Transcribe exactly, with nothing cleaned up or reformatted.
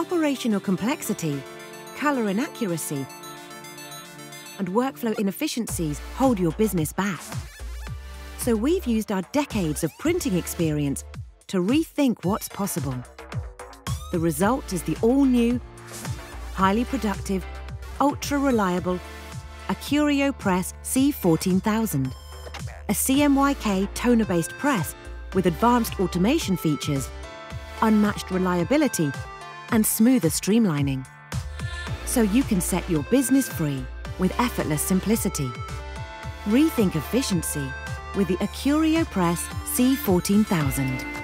operational complexity, color inaccuracy, and workflow inefficiencies hold your business back. So we've used our decades of printing experience to rethink what's possible. The result is the all-new, highly productive, ultra-reliable AccurioPress C fourteen thousand, a C M Y K toner-based press with advanced automation features, unmatched reliability, and smoother streamlining. So you can set your business free with effortless simplicity. Rethink efficiency with the AccurioPress C fourteen thousand.